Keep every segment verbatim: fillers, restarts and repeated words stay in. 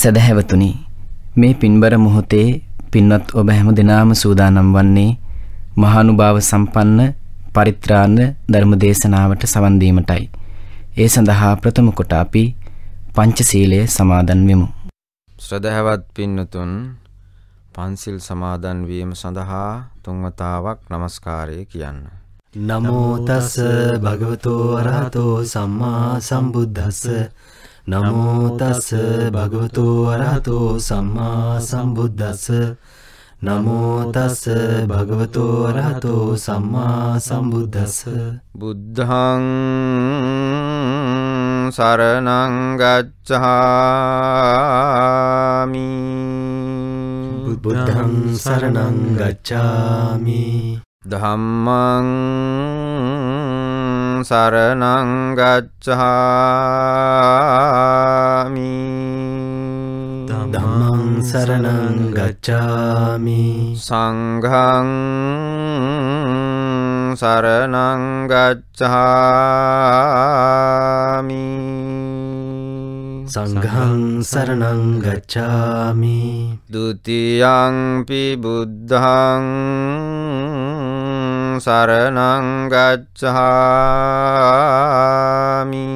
සදහැවතුනි, මේ පින්බර මොහොතේ පින්වත් ඔබ හැම දිනම සූදානම් වන්නේ මහානුභාව සම්පන්න පරිත්‍රාණ ධර්ම දේශනාවට සවන් දීමටයි. ඒ සඳහා ප්‍රථම කොට අපි පංචශීලය සමාදන් වෙමු. සදහැවත් පින්නතුන්, පංචශීල් සමාදන් වීම සඳහා තුන්වතාවක් নমස්කාරය කියන්න. නමෝ තස්ස භගවතෝ අරහතෝ සම්මා සම්බුද්දස්ස. නමෝ තස්ස භගවතෝ අරහතෝ සම්මා සම්බුද්දස්ස. නමෝ තස්ස භගවතෝ අරහතෝ සම්මා සම්බුද්දස්ස. බුද්ධං සරණං ගච්ඡාමි. බුද්ධං සරණං ගච්ඡාමි. ධම්මං සරණං ගච්ඡාමි. ධම්මං සරණං ගච්ඡාමි. සංඝං සරණං ගච්ඡාමි. සංඝං සරණං ගච්ඡාමි. ဒုတိယං පි බුද්ධං සරණං ගච්ඡාමි.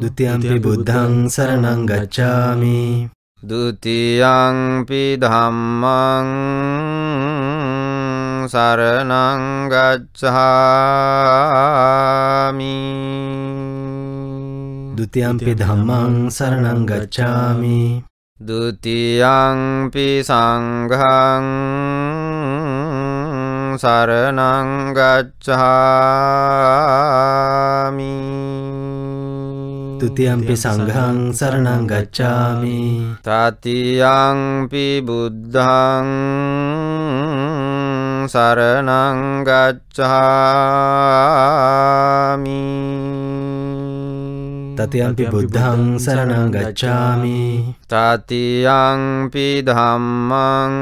ဒုတိယံපි බුද්ධං සරණං ගච්ඡාමි. ဒုတိယံපි ධම්මං සරණං ගච්ඡාමි. ဒုတိယံපි ධම්මං සරණං ගච්ඡාමි. ဒုတိယံපි සංඝං සරණං ගච්ඡාමි. ဒုတိယံපි සංඝං සරණං ගච්ඡාමි. တတိယံပि බුද්ධං සරණං ගච්ඡාමි. တတိယံပि බුද්ධං සරණං ගච්ඡාමි. တတိယံပि ධම්මං සරණං ගච්ඡාමි. တတိယံပि ධම්මං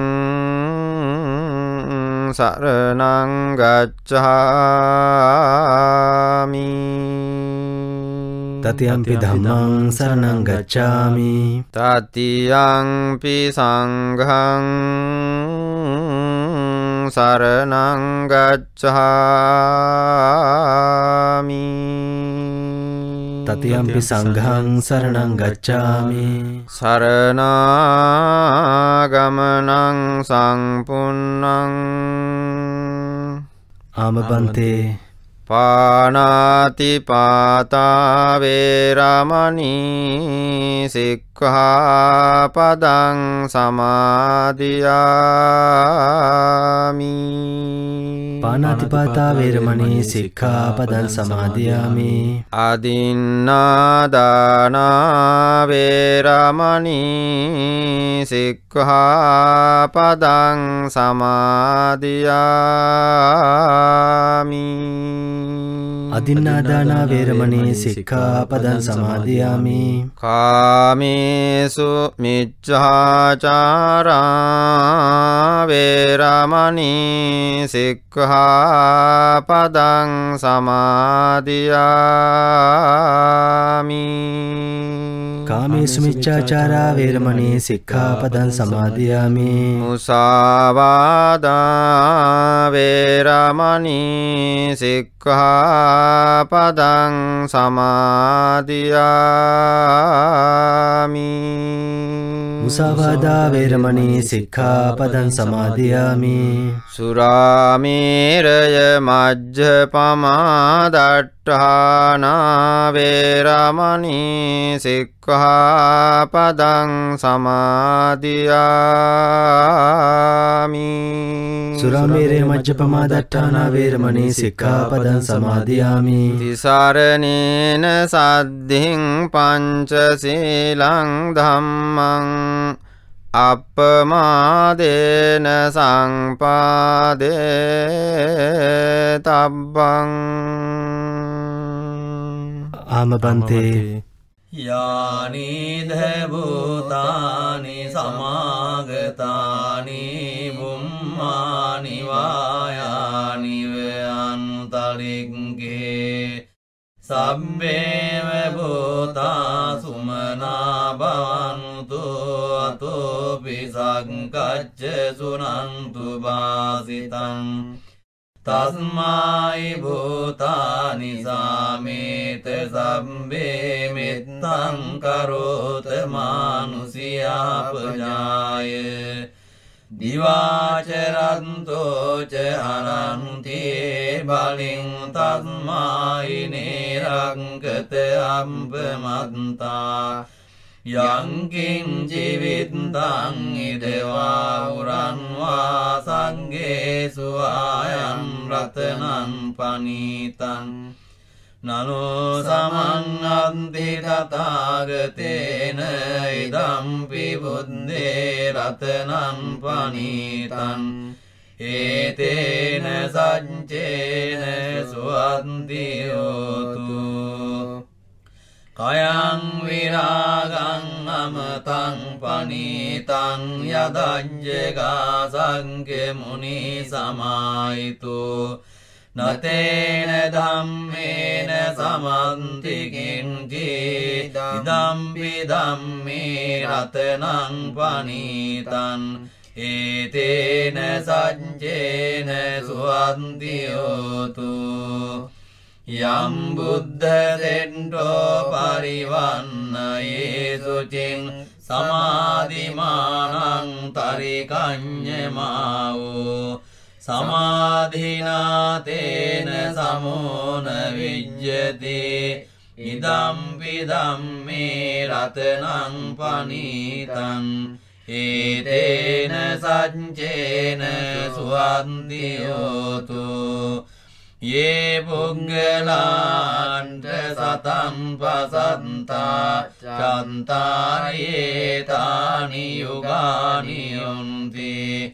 සරණං ගච්ඡාමි. တတိယံပि සංඝං සරණං ගච්ඡාමි. တတိယံပि සංඝං සරණං ගච්ඡාමි. සරණාගමනං සම්පුන්නං ආමබන්තේ පාණාති පාතා වේරමණී සික්ඛාපදං සමාදියාමි. පාණාති පාතා වේරමණී සික්ඛාපදං සමාදියාමි. අදින්නා දාන වේරමණී සික්ඛාපදං සමාදියාමි. අදින්නාදාන වේරමණී සික්ඛාපදං සමාදියාමි. කාමේසු මිච්ඡාචාරා වේරමණී සික්ඛාපදං සමාදියාමි. කාමේසු මිච්ඡාචාරා වේරමණී සික්ඛාපදං සමාදියාමි. මුසාවාදා වේරමණී සික්ඛාපදං සමාදියාමි. මුසාවාදා වේරමණී සික්ඛාපදං සමාදියාමි. සුරාමේරය මජ්ජපමා දට්ඨානා වේරමණී සික්ඛාපදං සමාදියාමි. සුරාමේරය මජ්ජපමා දට්ඨානා වේරමණී සික්ඛාපදං සමාදියාමි. තිසරණේන සද්ධින් පංචශීලං ධම්මං අපමාදේන සංපාදේතබ්බං. ආමබන්තේ යානි භූතානි සමාගතානි බුම්මානි වායානි අන්තරික්ඛේ සම්මේව භූතා සුමනා bantu tu pisang kacce sunan tu basitang tasmai bhutani samite sabbe mittang karote manusia pujaye diva ceranto cehananti baling tasmai nirangkete ampemanta yang kin civitang idewa uranwa sangge suayam ratenang panitang nano samanganti tathagatena idam pibuddhe ratenang panitang etena sancena suantiyotu kayang viragang amatang panitang yadajjega sangke muni samaitu natene dhammene samanti kinti idampi dhammi ratenang panitan etene sanjene suantiyotu yang buddha dendo parivanna yesucing samadhimanang tarikanye mau samadhina tena samona vijjati idam pidammi ratanang panitang etena sancena suantiyotu ye bunggelante satam pasanta cantare tani yugani unti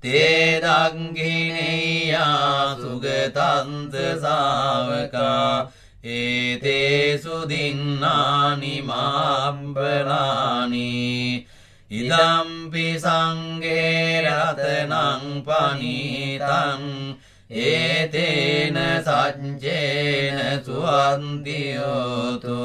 te danghineya sugetante savaka ete sudinnani mampelani idam pisangge ratenang panitang etena sancena suantiyotu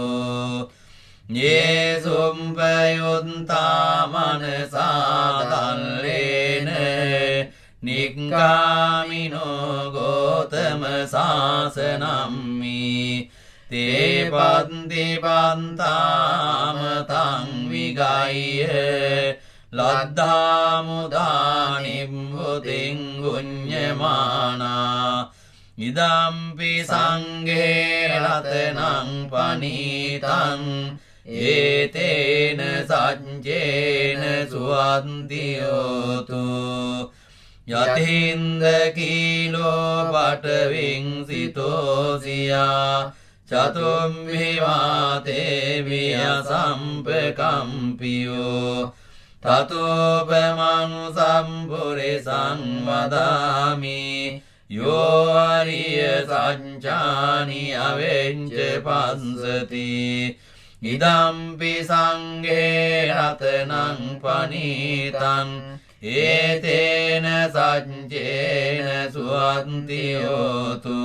yesum payunta manasa tallene nikkamino gotama sasanammi te panti pantamatang vigayye laddhamudanim buddhing gunyamana idampi sanghe ratenang panitang etena sancena suantiyotu yatinda kilo pataving sitosya catum vivate via sampakampiyo tato pemanu sampurisang vadami yo ariya sancani avence pansati idampi sanghe ratenang panitang etena sancena suantiyotu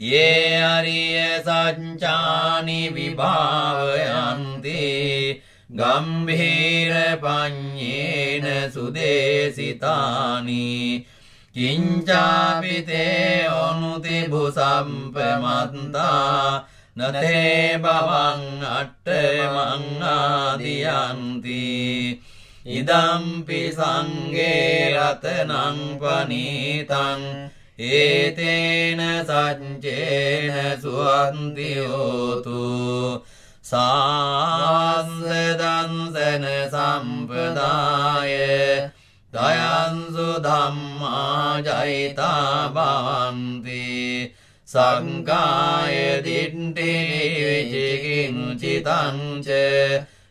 ye ariya sancani vibhavayanti gambhira panyena sudesitani kincapi te onutibhu sampamanta nate bhavang attamangadiyanti idampi sanghe ratanang panitang etena sancena suantiyotu sāsadaṁ sena sampradāye dayansu dhammā jayitā bhavanti saṅkhāya diṭṭhi vichikiñcitaṁ ca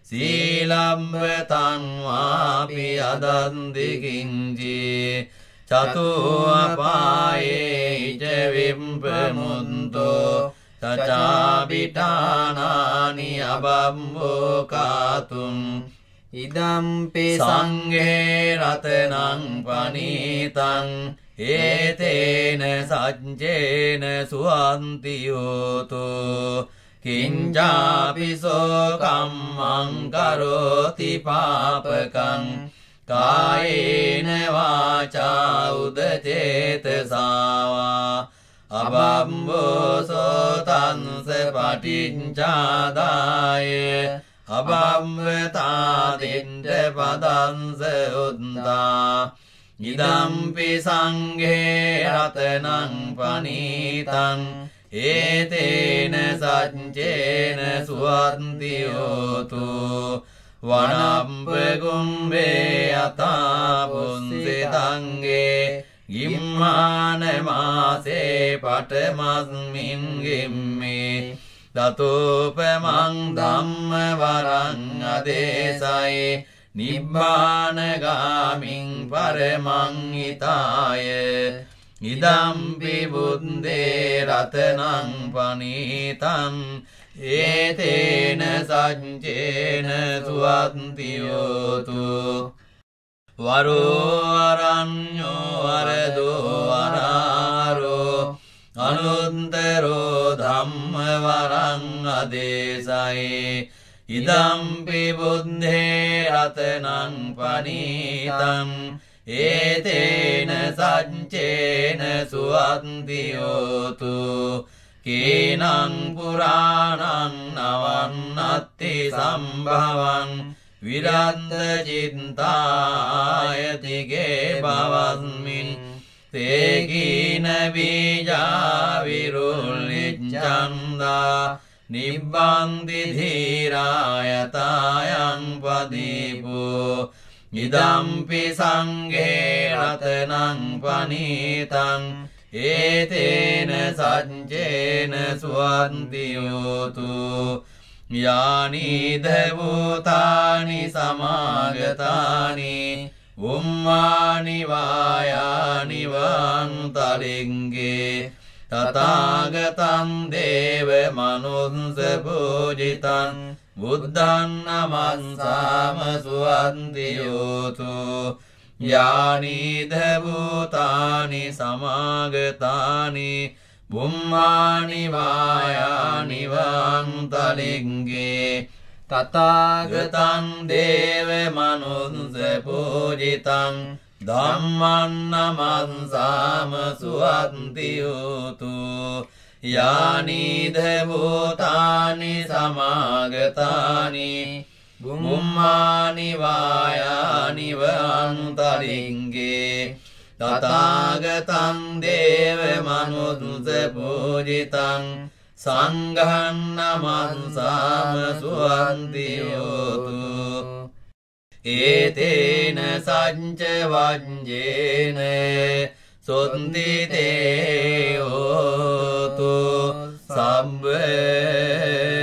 sīlaṁ vetaṁ vāpi adanti kiñci catu apāye ca vipramunto cacāpiṭānāni abambokātum idampi saṅghe ratenaṁ panitaṁ etena sancena suantiyotu Kincapi sokammam karoti papakam Kayena vacha udacetasa Abambo sotanse patincadaye Abamveta tinte padanse udda Idampi sanghe atenang panitang Etene sancene suantiyotu Vanampe kumbe atapunsitange Gimmane mase patemasmin gimmi Tatupe mang dhamme varang adesai Nibbane gaming paremang itaye Idampi buddhi ratanang panitam Etena sancena suantiyotu Varo aranyo arado araro Anuntero dhamma varang adesai Idampi buddhi ratanang panitam Etena sancena suantiyotu Kinang puranang navannatti sambhavan Viratta cintayati ke bhavasmin Te kina bija virullichanda Nibbanti dhirayatayang padipu Idampi sanghe ratanang panitang Etena sancena suantiyotu Yani devutani samagatani Ummani vayani vantalinge Tathagatam deva manunsa pujitan Buddhan namansama suantiyotu Yani devutani samagatani Bummani vayani vantalinge Tathagatan deva manunsa pujitan Dhamman namansama suantiyotu Yani devutani samagatani Bummani vayani vantalinge Tathagatam deva manunsa pujitan Sangham namansama suantiyotu Etena sancavajjene suddhiteyotu sabbe